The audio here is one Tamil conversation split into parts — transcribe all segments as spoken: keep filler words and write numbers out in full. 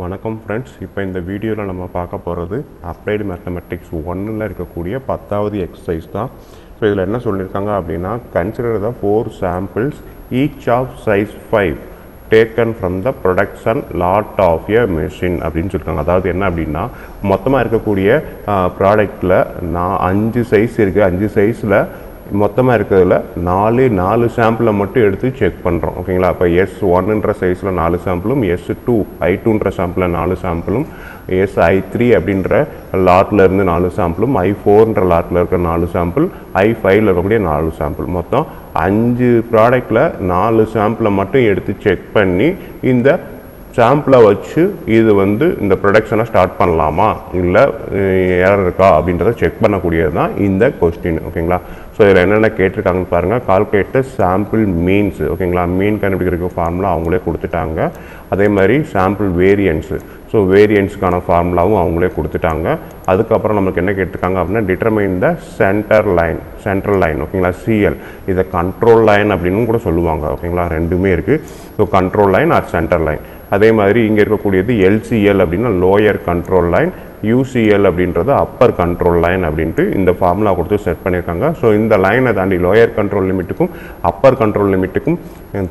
வணக்கம் friends, இப்போ இந்த வீடியோல நம்ம பார்க்க போறது அப்ளைட் மேத்தமேட்டிக்ஸ் ஒன்றில் இருக்கக்கூடிய பத்தாவது எக்ஸசைஸ் தான். ஸோ இதில் என்ன சொல்லியிருக்காங்க அப்படின்னா, consider the four samples each of size five taken from the production lot of a machine அப்படின்னு சொல்லியிருக்காங்க. அதாவது என்ன அப்படின்னா, மொத்தமாக இருக்கக்கூடிய ப்ராடக்டில் நான் அஞ்சு சைஸ் இருக்குது, அஞ்சு சைஸில் மொத்தமாக இருக்கிறதுல நாலு நாலு சாம்பிளை மட்டும் எடுத்து செக் பண்ணுறோம். ஓகேங்களா? இப்போ எஸ் ஒன்னுன்ற சைஸில் நாலு சாம்பிளும், எஸ் டூ ஐ டூன்ற சாம்பிளில் நாலு சாம்பிளும், எஸ் ஐ த்ரீ அப்படின்ற லாட்டில் இருந்து நாலு சாம்பிளும், ஐ ஃபோர்ன்ற லாட்டில் இருக்கிற நாலு சாம்பிள், ஐ ஃபைவ்ல இருக்கக்கூடிய நாலு சாம்பிள், மொத்தம் அஞ்சு ப்ராடக்டில் நாலு சாம்பிளை மட்டும் எடுத்து செக் பண்ணி இந்த சாம்பிளை வச்சு இது வந்து இந்த ப்ரொடக்ஷனை ஸ்டார்ட் பண்ணலாமா இல்லை யார் இருக்கா அப்படின்றத செக் பண்ணக்கூடியது தான் இந்த கொஸ்டின். ஓகேங்களா? ஸோ இதில் என்னென்ன கேட்டிருக்காங்கன்னு பாருங்கள். Calculate sample means. ஓகேங்களா? மீன் கண்டுபிடிக்கிற ஃபார்முலா அவங்களே கொடுத்துட்டாங்க. அதே மாதிரி சாம்பிள் வேரியன்ஸு, ஸோ வேரியன்ஸுக்கான ஃபார்முலாவும் அவங்களே கொடுத்துட்டாங்க. அதுக்கப்புறம் நமக்கு என்ன கேட்டிருக்காங்க அப்படின்னா, determine the centre line, central line. ஓகேங்களா? சிஎல், இதை கண்ட்ரோல் லைன் அப்படின்னு கூட சொல்லுவாங்க. ஓகேங்களா? ரெண்டுமே இருக்குது. So control line or centre line. அதே மாதிரி இங்கே இருக்கக்கூடியது எல்சிஎல் அப்படின்னா லோயர் கண்ட்ரோல் லைன், யூசிஎல் அப்படின்றது அப்பர் கண்ட்ரோல் லைன் அப்படின்ட்டு இந்த ஃபார்முலா கொடுத்து செட் பண்ணியிருக்காங்க. ஸோ இந்த லைனை தாண்டி லோயர் கண்ட்ரோல் லிமிட்டுக்கும் அப்பர் கண்ட்ரோல் லிமிட்டுக்கும்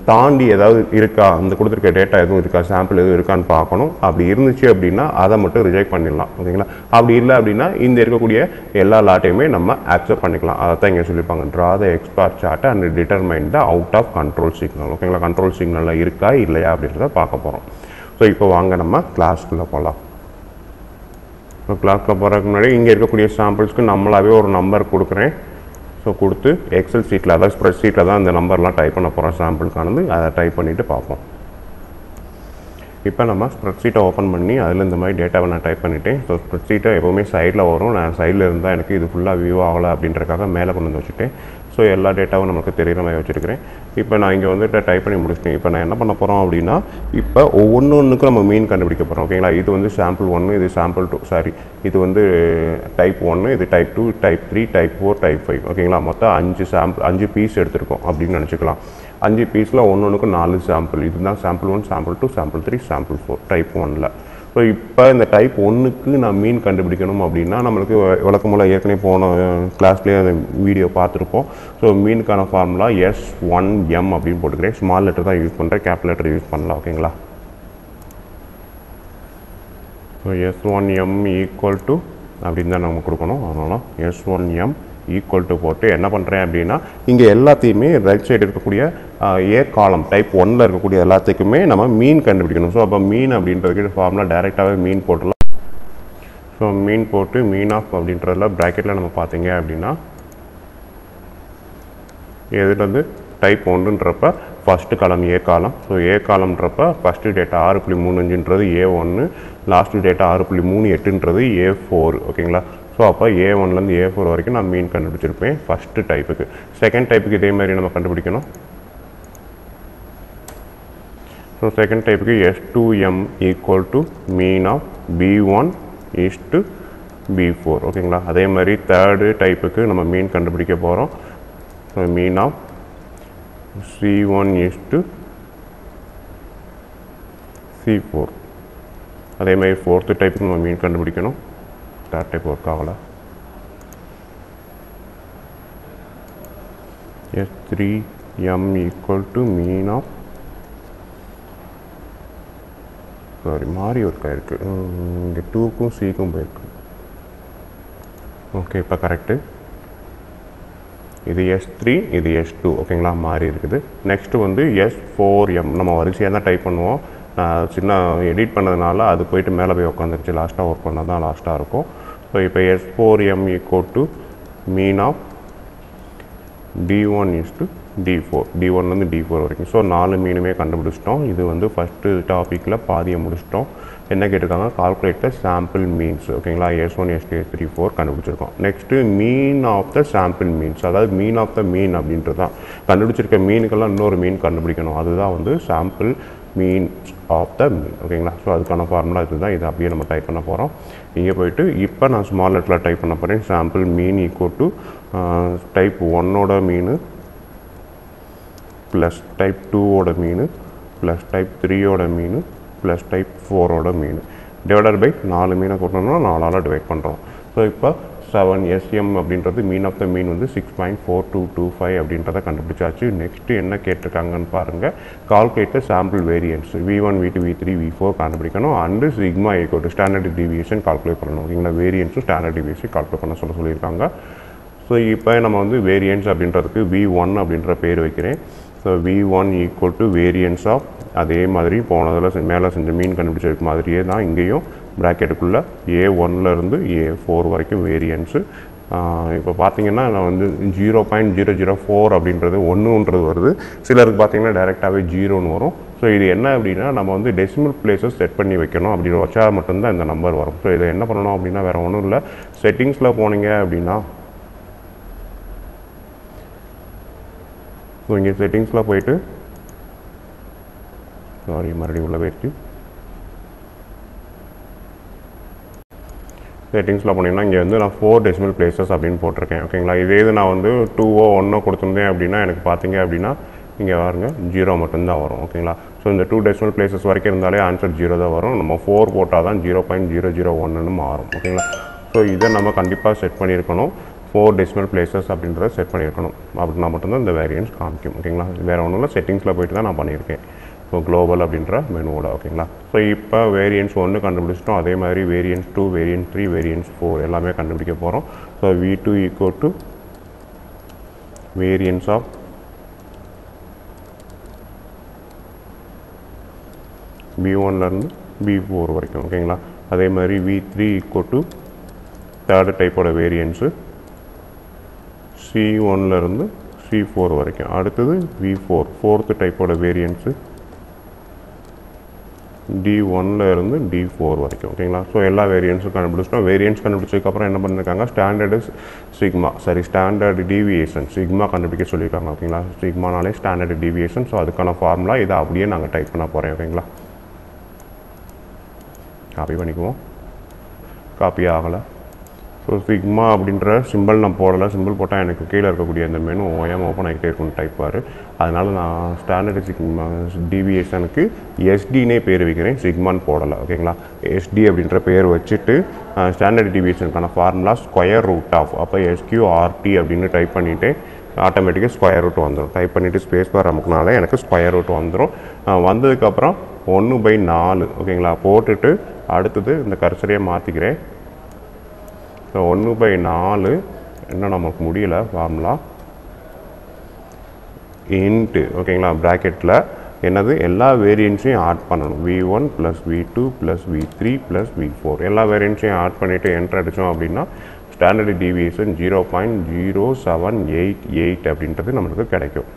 தாண்டி ஏதாவது இருக்கா, அந்த கொடுத்துருக்க டேட்டா எதுவும் இருக்கா, சாம்பிள் எதுவும் இருக்கான்னு பார்க்கணும். அப்படி இருந்துச்சு அப்படின்னா அதை மட்டும் ரிஜெக்ட் பண்ணிடலாம். ஓகேங்களா? அப்படி இல்லை அப்படின்னா இந்த இருக்கக்கூடிய எல்லா லாட்டையுமே நம்ம அக்செப்ட் பண்ணிக்கலாம். அதை தான் இங்கே சொல்லியிருப்பாங்க, draw the x bar chart and determine the out of control signal. ஓகேங்களா? கண்ட்ரோல் சிக்னலில் இருக்கா இல்லையா அப்படின்றத பார்க்க போகிறோம். ஸோ இப்போ வாங்க நம்ம கிளாஸ்க்குள்ளே போகலாம். இப்போ கிளாஸில் போகிறதுக்கு முன்னாடி இங்கே இருக்கக்கூடிய சாம்பிள்ஸ்க்கு நம்மளாவே ஒரு நம்பர் கொடுக்குறேன். ஸோ கொடுத்து எக்ஸல் சீட்டில், அதாவது ஸ்ப்ரெட் சீட்டில் தான் இந்த நம்பர்லாம் டைப் பண்ண போகிறோம் சாம்பிளுக்கானது. அதை டைப் பண்ணிவிட்டு பார்ப்போம். இப்போ நம்ம ஸ்ப்ரெட் சீட்டை ஓப்பன் பண்ணி அதில் இந்த மாதிரி டேட்டாவை நான் டைப் பண்ணிட்டேன். ஸோ ஸ்ப்ரெட் சீட்டை எப்போவுமே சைடில் வரும். நான் சைடில் இருந்தால் எனக்கு இது ஃபுல்லாக வியூ ஆகலை அப்படின்றக்காக மேலே கொண்டு வந்து வச்சுட்டேன். ஸோ எல்லா டேட்டாவும் நமக்கு தெரிகிற மாதிரி வச்சுருக்கிறேன். இப்போ நான் இங்கே வந்துட்டு டைப் பண்ணி முடிச்சிட்டேன். இப்போ நான் என்ன பண்ண போகிறோம் அப்படின்னா, இப்போ ஒவ்வொன்று ஒன்றுக்கும் நம்ம மீன் கண்டுபிடிக்க போகிறோம். ஓகேங்களா? இது வந்து சாம்பிள் ஒன்று, இது சாம்பிள் டூ, சாரி இது வந்து டைப் ஒன்று, இது type two, type three, type four, type five. ஓகேங்களா? மொத்தம் அஞ்சு சாம்பிள், அஞ்சு பீஸ் எடுத்துருக்கோம் அப்படின்னு நினச்சிக்கலாம். அஞ்சு பீஸில் ஒன்று ஒன்றுக்கு நாலு சாம்பிள். இதுதான் sample one, sample two, sample three, sample four, type ஒன்னில். ஸோ இப்போ இந்த டைப் ஒன்றுக்கு நான் மீன் கண்டுபிடிக்கணும் அப்படின்னா, நம்மளுக்கு வழக்கம் போல் ஏற்கனவே போன கிளாஸ்லேயே அந்த வீடியோ பார்த்துருப்போம். ஸோ மீனுக்கான ஃபார்முலா எஸ் ஒன் எம் அப்படின்னு போட்டுக்கிறேன். ஸ்மால் லெட்டர் தான் யூஸ் பண்ணுறேன், கேப் லெட்டர் யூஸ் பண்ணலாம். ஓகேங்களா? So S one M equal to அப்படின்னு தான் நம்ம கொடுக்கணும். அதனால S one M equal to போட்டு என்ன பண்ணுறேன் அப்படின்னா, இங்கே எல்லாத்தையுமே ரைட் சைடு இருக்கக்கூடிய ஏ காலம் டைப் ஒன்னில் இருக்கக்கூடிய எல்லாத்துக்குமே நம்ம மீன் கண்டுபிடிக்கணும். ஸோ அப்போ மீன் அப்படின்றதுக்கு ஃபார்முலா டைரெக்டாகவே மீன் போட்டலாம். ஸோ மீன் போட்டு மீன் ஆஃப் அப்படின்றதுல ப்ராக்கெட்டில் நம்ம பார்த்தீங்க அப்படின்னா, எதுலேருந்து type ஒன்றுன்றப்ப first column A column. So A காலம்ன்றப்ப ஃபஸ்ட்டு டேட்டா ஆறு புள்ளி மூணு அஞ்சுன்றது ஏ ஒன்று, லாஸ்ட்டு டேட்டா ஆறு புள்ளி மூணு எட்டுன்றது ஏ ஃபோர். ஓகேங்களா? ஸோ அப்போ ஏ ஒன்லேருந்து ஏ ஃபோர் வரைக்கும் நான் மீன் கண்டுபிடிச்சிருப்பேன் ஃபஸ்ட்டு டைப்புக்கு. செகண்ட் டைப்புக்கு இதே மாதிரி நம்ம கண்டுபிடிக்கணும். ஸோ செகண்ட் டைப்புக்கு S two M equal to mean of B one is to B four. ஓகேங்களா? அதே மாதிரி தேர்டு டைப்புக்கு நம்ம மீன் கண்டுபிடிக்க போகிறோம். So mean of C one is to C four. அதே மாதிரி ஃபோர்த்து டைப்புக்கு நம்ம மீன் கண்டுபிடிக்கணும். தேர்ட் டைப் ஒர்க் ஆகலை. S three M equal to mean of, sorry மாறி ஒர்க் ஆகிருக்கு, இங்கே டூக்கும் சிக்கும் போயிருக்கு. ஓகே இப்போ கரெக்டு. இது எஸ் த்ரீ, இது எஸ் டூ. ஓகேங்களா? மாறி இருக்குது. நெக்ஸ்ட்டு வந்து எஸ் ஃபோர் எம். நம்ம வரிசையாக தான் டைப் பண்ணுவோம். நான் சின்ன எடிட் பண்ணதுனால அது போயிட்டு மேலே போய் உட்காந்துருச்சு. லாஸ்ட்டாக ஒர்க் பண்ணால் தான் லாஸ்ட்டாக இருக்கும். ஸோ இப்போ S four M equal to mean of D one is to D four, D ஒன்லேருந்து டி ஃபோர் வரைக்கும். ஸோ நாலு மீனுமே கண்டுபிடிச்சிட்டோம். இது வந்து ஃபஸ்ட்டு டாப்பிக்கில் பாதியை முடிச்சிட்டோம். என்ன கேட்டிருக்காங்க, கால்குலேட் த சாம்பிள் மீன்ஸ். ஓகேங்களா? S one S two S three four கண்டுபிடிச்சிருக்கோம். Next mean of the sample means, அதாவது மீன் ஆஃப் த மீன் அப்படின்றது தான். கண்டுபிடிச்சிருக்க மீனுக்கெல்லாம் இன்னொரு மீன் கண்டுபிடிக்கணும். அதுதான் வந்து sample means of the mean. ஓகேங்களா? ஸோ அதுக்கான ஃபார்முலா இது தான். இதை அப்படியே நம்ம டைப் பண்ண போகிறோம். இங்கே போயிட்டு இப்போ நான் ஸ்மால் லெட்டரில் டைப் பண்ண போகிறேன். Sample mean equal to type ஒன்னோட மீன் ப்ளஸ் டைப் டூவோட மீன் ப்ளஸ் டைப் த்ரீயோட mean plus type four order mean. Divided by four mean divide pandrom. So ipa seven S M abindrathu mean of the mean is six point four two two five. Next enna kettrukanga nu paarenga calculate the sample variance V one V two V three V four kandupidikano and sigma equal to standard deviation calculate pannom ingna variance standard deviation calculate panna solla sollirukanga. So ipa nama vandu variance abindradhukku V one abindra per vekiren. So V one equal to variance of adhe madri ponadala mela senja mean kandupidichirukku madriye da ingeyum bracket A one la irundhu A four varaikum variance ipo pathina na vandu zero point zero zero four abindrathu one ndradu varudhu silarku pathina direct ah zero nu varum. So idu enna abadina nama vandu decimal places set panni vekanum abadina vacha mattum da indha number varum. So idu enna pananum abadina vera onnu illa settings la poninga abadina. So inge settings la poitu sorry maradi ulla vechi settings la ponina inge vandu na four decimal places appdin potiruken okayla idhe idu na vandu two oh one koduthundhen appdina enakku pathinga appdina inge varunga zero mattum da varum okayla. So indha two decimal places varaikum irundhale answer zero da varum nama four potta da zero point zero zero one nu maarum okayla. So idha nama kandipa set pannirukonu four decimal places அப்படிங்கறத செட் பண்ணிருக்கணும். அப்படினா மட்டும் தான் இந்த வேரியன்ஸ் காமிக்கும். ஓகேங்களா? வேற ஒண்ணும் இல்ல செட்டிங்ஸ்ல போய்ட்டு தான் நான் பண்ணிருக்கேன். சோ குளோபல் அப்படிங்கற மெனுவோட ஓகேங்களா? சோ இப்போ வேரியன்ஸ் one கண்டுபிடிச்சிட்டோம். அதே மாதிரி variance two, variance three, variance four எல்லாமே கண்டுபிடிக்க போறோம். So V two equal to variance of V one ல இருந்து V four வரைக்கும் ஓகேங்களா? அதே மாதிரி V three equal to third type ஓட வேரியன்ஸ் C one ல இருந்து C four வரைக்கும். அடுத்து V four fourth type ஓட வேரியன்ஸ் D one ல இருந்து D four வரைக்கும் ஓகேங்களா. சோ எல்லா வேரியன்ஸும் கண்டுபிடிச்சிட்டோம். வேரியன்ஸ் கண்டுபிடிச்சதுக்கு அப்புறம் என்ன பண்ணிருக்காங்க ஸ்டாண்டர்ட் சிக்மா சரி ஸ்டாண்டர்ட் டிவியேஷன் சிக்மா கண்டுபிடிக்க சொல்லிருக்காங்க ஓகேங்களா. சிக்மானாலே ஸ்டாண்டர்ட் டிவியேஷன். சோ அதுக்கான ஃபார்முலா இத அப்படியே நாங்க டைப் பண்ண போறோம் ஓகேங்களா. காப்பி பண்ணிக்குவோம். காப்பி ஆகல. So sigma அப்படிங்கற சிம்பல் நான் போடல. சிம்பல் போட்டா எனக்கு கீழ இருக்க கூடிய அந்த மெனு ஓயாம ஓபன் ஆகிட்டே இருக்கும் டைப் பாரு. அதனால நான் ஸ்டாண்டர்ட் சிக்மா டிவியேஷனுக்கு S D னே பேர் வைக்கிறேன். சிக்மான் போடல ஓகேங்களா. S D அப்படிங்கற பேர் வச்சிட்டு ஸ்டாண்டர்ட் டிவியேஷனுக்கான ஃபார்முலா ஸ்கொயர் ரூட் ஆஃப் அப்ப S Q R T அப்படினு டைப் பண்ணிட்டு ஆட்டோமேட்டிக்கா ஸ்கொயர் ரூட் வந்துரும். டைப் பண்ணிட்டு ஸ்பேஸ் பார் அமுக்குனால எனக்கு ஸ்கொயர் ரூட் வந்துரும். வந்ததுக்கு அப்புறம் one by four ஓகேங்களா போட்டுட்டு அடுத்து இந்த கர்சரையே மாத்திக்கிறேன். So one by four enna namakku mudiyala formula int okayla bracket la enadhu ella variance add pannanum V one plus V two plus V three plus V four ella variance add pannittu enter adichom appadina standard deviation zero point zero seven eight eight அப்படிங்கிறது நமக்கு கிடைக்கும்.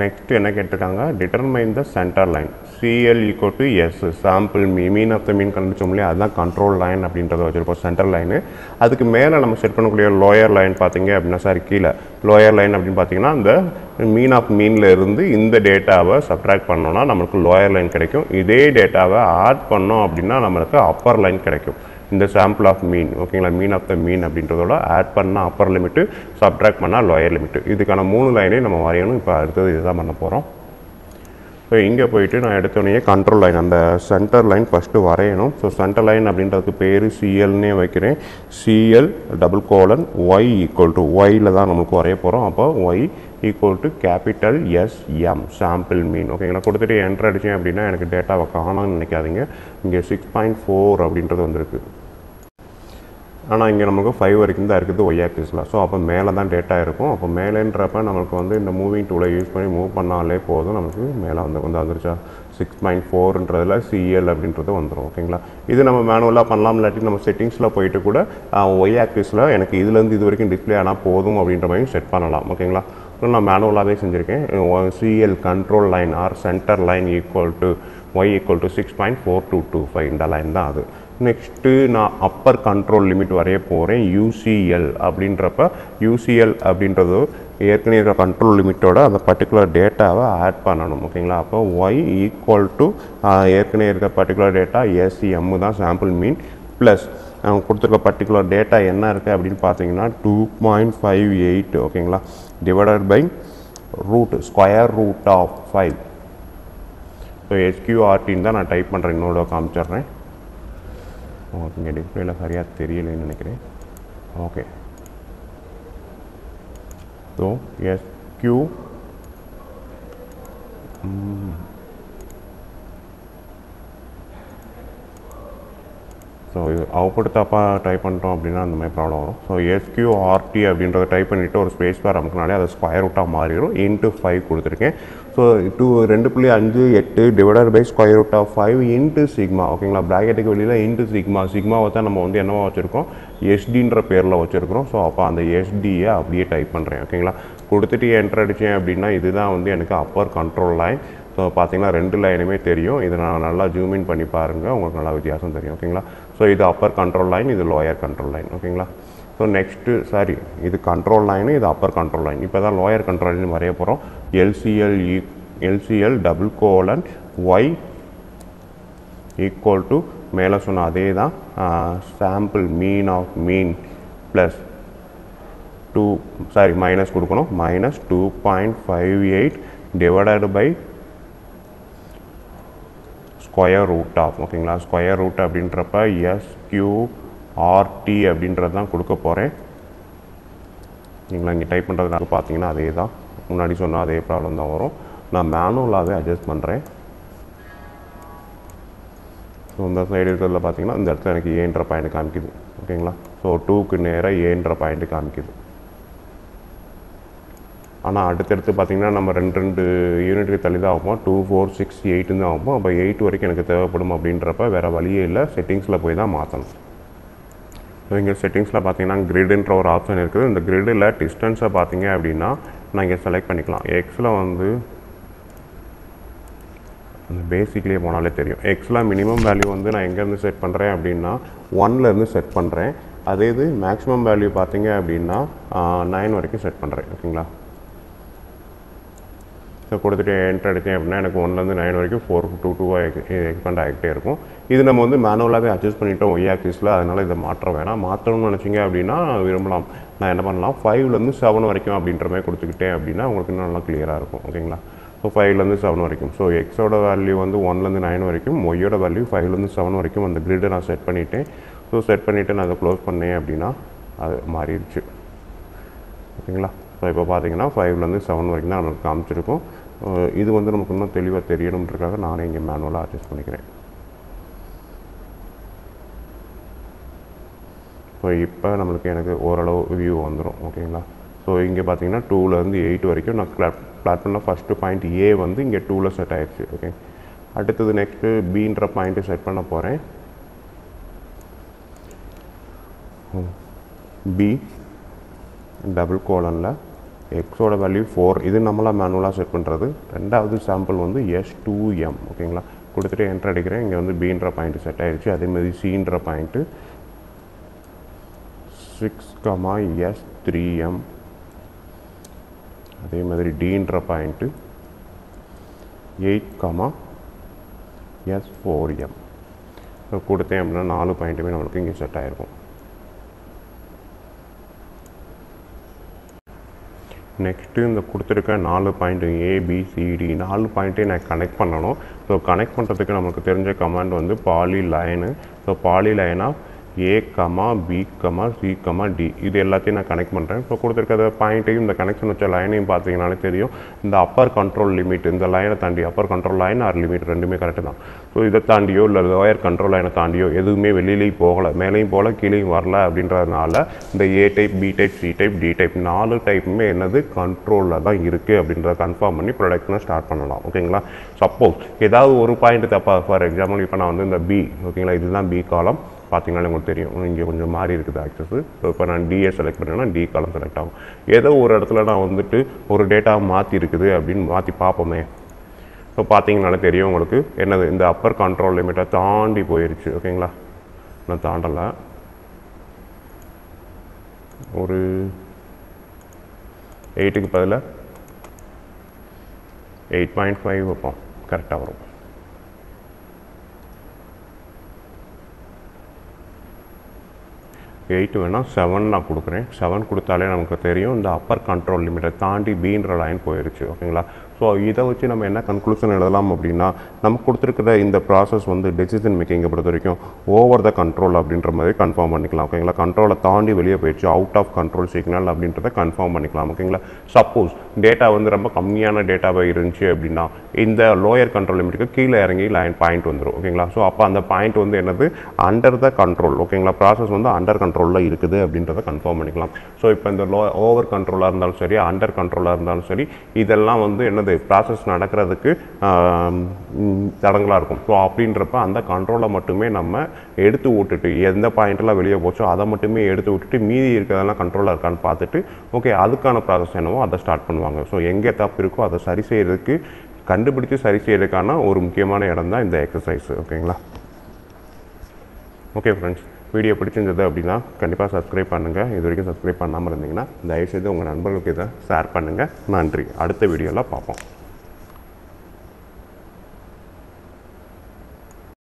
Next enna kettukanga determine the center line C L equal to S sample mean of the mean கண்டுச்சோம்ல அதான் control line அப்படிங்கறது வச்சிருப்போம் center line. அதுக்கு மேல நம்ம செட் பண்ணக்கூடிய lower line பாத்தீங்க அப்படினா சார் கீழ lower line அப்படி பாத்தீங்கன்னா அந்த mean of mean ல இருந்து இந்த டேட்டாவை subtract பண்ணோம்னா நமக்கு lower line கிடைக்கும். இதே டேட்டாவை add பண்ணோம் அப்படினா நமக்கு upper line கிடைக்கும். இந்த sample of mean ஓகேங்களா mean of the mean அப்படின்றதோட add பண்ணா upper limit subtract பண்ணா lower limit. இதுக்கான மூணு லைனை நம்ம வரையணும். இப்போ அடுத்து இத தான் பண்ண போறோம். இப்போ இங்க போயிட்டு நான் எடுத்தோனே control line அந்த center line first வரையணும். சோ center line அப்படின்றதுக்கு பேரு C L னே வைக்கிறேன். C L double colon y equal to y ல தான் நமக்கு வரைய போறோம். அப்ப y equal to capital S M sample mean ஓகேங்களா. கொடுத்துட்டு enter அடிச்சேன் அப்படினா எனக்கு டேட்டாவை காணோம்னு நினைக்காதீங்க. இங்க six point four அப்படின்றது வந்திருக்கு. ஆனா இங்க நமக்கு five வரைக்கும் தான் இருக்குது y axis ல. சோ அப்ப மேல தான் டேட்டா இருக்கும். அப்ப மேலன்றப்ப நமக்கு வந்து இந்த மூவிங் டூலை யூஸ் பண்ணி மூவ் பண்ணாலே போதும் நமக்கு மேல வந்து வந்து வந்துருச்சா six point four ன்றதுல C L அப்படின்றது வந்துரும் ஓகேங்களா. இது நம்ம மேனுவலா பண்ணலாம். இல்லட்டி நம்ம செட்டிங்ஸ்ல போயிட்டு கூட y axis ல எனக்கு இதுல இருந்து இது வரைக்கும் டிஸ்ப்ளே ஆனா போதும் அப்படின்ற மாதிரி செட் பண்ணலாம் ஓகேங்களா. சோ நான் மேனுவலாவே செஞ்சிருக்கேன். C L control line or center line equal to y equal to six point four two two five இந்த லைன் தான் அது. நெக்ஸ்ட் நான் அப்பர் கண்ட்ரோல் லிமிட் வரைய போறேன் U C L அப்படின்றப்ப U C L அப்படின்றது ஏற்கனவே இருக்கிற கண்ட்ரோல் லிமிட்டோட அந்த பர்టిక్యులர் டேட்டாவை ஆட் பண்ணனும் ஓகேங்களா. அப்ப y ஈக்குவல் டு ஏற்கனவே இருக்கிற பர்టిక్యులர் டேட்டா S M தான் சாம்பிள் மீன் பிளஸ் நான் கொடுத்திருக்க பர்టిక్యులர் டேட்டா என்ன இருக்கு அப்படினு பாத்தீங்கன்னா two point five eight ஓகேங்களா divided by root square root of five So H Q R T in the na type panra innodu kaamicharren. Okay, inga display la seriya theriyala nu nenikiren. Okay. So S Q mm. So output tapa type panrom appadina and my problem varum. So S Q R T abindradha type pannittu or space bar amuknaale adu square root ah maarirum into five kuduthirken. So to two point five eight divided by square root of five into sigma. Okay, bracket ku velila into sigma sigma va tha nama vandu enna vachirukom S D ndra perla vachirukom. So appo and S D ah appadiye type pandren. Okay, kudutittu enter adichen appadina idu dhaan vandu enakku upper control line. So, பாத்தீங்கன்னா ரெண்டு லைனுமே தெரியும். இது நான் நல்லா ஜூம் இன் பண்ணி பாருங்க. உங்களுக்கு நல்லா வித்தியாசம் தெரியும். ஓகேங்களா? சோ இது அப்பர் கண்ட்ரோல் லைன், இது லோயர் கண்ட்ரோல் லைன். ஓகேங்களா? சோ நெக்ஸ்ட் சாரி இது கண்ட்ரோல் லைன், இது அப்பர் கண்ட்ரோல் லைன். இப்போதான் லோயர் கண்ட்ரோல் லைன் வரைய போறோம். L C L L C L double colon Y equal to மேல சொன்ன அதேதான் sample mean of mean plus two sorry minus கொடுக்கணும். Minus two point five eight divided by square root of. Okay, square root அப்படின்றப்ப S Q R T அப்படின்றது தான் கொடுக்க போறேன். நீங்க இங்க டைப் பண்றதுக்கு பாத்தீங்கன்னா அதேதான் முன்னாடி சொன்ன அதே ப்ராப்ளம் தான் வரும். நான் மேனுவலாவே அட்ஜஸ்ட் பண்றேன். சோ இந்த சைடு இருக்குதுல பாத்தீங்கன்னா இந்த இடத்துல எனக்கு A என்ற பாயிண்ட் காமிக்குது. ஓகேங்களா? சோ two க்கு நேரா A என்ற பாயிண்ட் காமிக்குது. ஆனா அடுத்து பாத்தீங்கன்னா நம்ம ரெண்டு ரெண்டு யூனிட்க்கு தள்ளி தான் ஆகும். two four six eight தான் ஆகும். அப்ப eight வரைக்கும் எனக்கு தேவைப்படும் அப்படின்றப்ப வேற வழியே இல்ல, செட்டிங்ஸ்ல போய் தான் மாத்தணும். சோ இங்க செட்டிங்ஸ்ல பாத்தீங்கன்னா கிரிட்ன்ற ஒரு ஆப்ஷன் இருக்குது. இந்த கிரிட்ல டிஸ்டன்ஸை பாத்தீங்க அப்படின்னா நான் இங்க செலக்ட் பண்ணிக்கலாம். Xல வந்து அந்த பேசிக்கலயே போனாலே தெரியும். Xல மினிமம் வேல்யூ வந்து நான் எங்க இருந்து செட் பண்றேன் அப்படின்னா one ல இருந்து செட் பண்றேன். அதே இது மேக்ஸिमम வேல்யூ பாத்தீங்க அப்படின்னா nine வரைக்கும் செட் பண்றேன். ஓகேங்களா? So, கொடுத்துட்டு என்டர் அடிச்சேன் அப்படின்னா எனக்கு ஒன்ல இருந்து nine வரைக்கும் four two two எக்ஸ்பேண்ட் ஆகிட்டே இருக்கும். இது நம்ம வந்து மேனுவலாகவே அட்ஜஸ்ட் பண்ணிட்டோம் Y ஆக்சிஸ்ல. அதனால இதை மாற்ற வேணாம். மாற்றணும்னு நினைச்சிங்க அப்படின்னா விரும்பலாம். நான் என்ன பண்ணலாம், five லேருந்து seven வரைக்கும் அப்படின்ற மாதிரி கொடுத்துக்கிட்டேன் அப்படின்னா உங்களுக்கு இன்னும் நல்லா கிளியராக இருக்கும். ஓகேங்களா? ஸோ five லேருந்து seven வரைக்கும். ஸோ எக்ஸோட வேல்யூ வந்து ஒன்லேருந்து nine வரைக்கும், ஒய்யோட வேல்யூ five லேருந்து seven வரைக்கும் அந்த கிரிட்டை நான் செட் பண்ணிட்டேன். ஸோ செட் பண்ணிவிட்டு நான் அதை க்ளோஸ் பண்ணேன் அப்படின்னா அது மாறிடுச்சு. ஓகேங்களா? ஸோ இப்போ பார்த்தீங்கன்னா ஃபைவ்லேருந்து செவன் வரைக்கும் தான் நமக்கு காமிச்சிருக்கும். இது வந்து நமக்கு இன்னும் தெளிவாக தெரியணுன்றதுக்காக நானே இங்கே மேனுவலாக அட்ஜஸ்ட் பண்ணிக்கிறேன். ஸோ இப்போ நம்மளுக்கு எனக்கு ஓரளவு வியூ வந்துடும். ஓகேங்களா? ஸோ இங்கே பார்த்தீங்கன்னா டூலேருந்து எயிட் வரைக்கும் நான் கிளாட் பிளாட்ஃபார்மில் ஃபஸ்ட்டு பாயிண்ட் ஏ வந்து இங்கே டூவில் செட் ஆகிடுச்சு. ஓகே, அடுத்தது நெக்ஸ்ட்டு பீன்ற பாயிண்ட்டு செட் பண்ண போகிறேன். பி டபுள் கோலனில் எக்ஸோட வேல்யூ ஃபோர், இது நம்மளாக மேனுவலாக செட் பண்ணுறது. ரெண்டாவது சாம்பிள் வந்து S two M. ஓகேங்களா? கொடுத்துட்டு என்ட்ரு அடிக்கிறேன். இங்கே வந்து பீன்ற பாயிண்ட்டு செட் ஆகிடுச்சு. அதேமாதிரி சீன்ற point six comma S three M, அதே மாதிரி டீன்ற point eight comma S four M. So கொடுத்தேன் அப்படின்னா நாலு பாயிண்ட்டுமே நம்மளுக்கு இங்கே செட் ஆகிருக்கும். நெக்ஸ்ட்டு இந்த கொடுத்துருக்க நாலு பாயிண்ட்டு ஏபிசிடி நாலு பாயிண்ட்டே நான் கனெக்ட் பண்ணணும். ஸோ கனெக்ட் பண்ணுறதுக்கு நமக்கு தெரிஞ்ச கமாண்ட் வந்து பாலி லைனு. ஸோ பாலி லைனாக A comma B comma C comma D, இது எல்லாத்தையும் நான் கனெக்ட் பண்ணுறேன். ஸோ கொடுத்துருக்க பாயிண்ட்டையும் இந்த கனெக்ஷன் வச்ச லைனையும் பார்த்தீங்கன்னாலே தெரியும். இந்த அப்பர் கண்ட்ரோல் லிமிட், இந்த லைனை தாண்டி upper control line or limit ரெண்டுமே கரெக்டு தான். ஸோ இதை தாண்டியோ இல்லை லோயர் கண்ட்ரோல் லைனை தாண்டியோ எதுவுமே வெளியிலையும் போகலை, மேலேயும் போகல கீழேயும் வரல. அப்படின்றதுனால இந்த A type B type C type D type நாலு டைப்புமே என்னது கண்ட்ரோலில் தான் இருக்குது அப்படின்றத கன்ஃபார்ம் பண்ணி ப்ராடக்ட்னா ஸ்டார்ட் பண்ணலாம். ஓகேங்களா? சப்போஸ் ஏதாவது ஒரு பாயிண்ட் தப்பா, ஃபார் எக்ஸாம்பிள் இப்போ நான் வந்து இந்த பி, ஓகேங்களா, இதுதான் பி காலம். பார்த்தீங்கன்னா உங்களுக்கு தெரியும் இங்கே கொஞ்சம் மாறி இருக்குது ஆக்சஸ்ஸு. ஸோ இப்போ நான் டிஏ செலக்ட் பண்ணேன்னா டி காலம் செலக்ட் ஆகும். ஏதோ ஒரு இடத்துல நான் வந்துட்டு ஒரு டேட்டாவை மாற்றி இருக்குது அப்படின்னு மாற்றி பார்ப்போமே. ஸோ பார்த்தீங்கன்னாலே தெரியும் உங்களுக்கு என்னது இந்த அப்பர் கண்ட்ரோல் லிமிட்டை தாண்டி போயிடுச்சு. ஓகேங்களா? நான் தாண்டலை, ஒரு எயிட்டுக்கு பதில் எயிட் பாயிண்ட் ஃபைவ் வைப்போம், கரெக்டாக வரும். எயிட் வேணால் செவன் நான் கொடுக்குறேன். செவன் கொடுத்தாலே நமக்கு தெரியும் இந்த அப்பர் கண்ட்ரோல் லிமிட்டை தாண்டி பீன்ற லைன் போயிடுச்சு. ஓகேங்களா? So, this is the conclusion in the process of decision making over the control of the confirm control out of control signal confirm. Suppose data is data in the lower control limit key line point. So the point is under the control. The process is under control confirm. So if the over control under control the process நடக்கிறதுக்கு தடங்கலா இருக்கும். சோ அப்படின்றப்ப அந்த கண்ட்ரோல மட்டுமே நம்ம எடுத்து விட்டுட்டு எந்த பாயிண்ட்ல வெளிய போச்சோ அத மட்டுமே எடுத்து விட்டுட்டு மீதி இருக்கதெல்லாம் கண்ட்ரோலா இருக்கான்னு பார்த்துட்டு ஓகே அதுக்கான process என்னவோ அத ஸ்டார்ட் பண்ணுவாங்க. சோ எங்க தப்பு இருக்கோ அத சரி செய்யிறதுக்கு கண்டுபிடிச்சு சரி செய்யிறதுக்கான ஒரு முக்கியமான இடம்தான் இந்த எக்சர்சைஸ். ஓகேங்களா? ஓகே फ्रेंड्स, வீடியோ பிடிச்சிருந்தது அப்படினா கண்டிப்பா subscribe பண்ணுங்க. இதுவரைக்கும் subscribe பண்ணாம இருந்தீங்கன்னா தயவு செய்து உங்க நண்பர்களுக்கு இத ஷேர் பண்ணுங்க. நன்றி. அடுத்த வீடியோல பாப்போம்.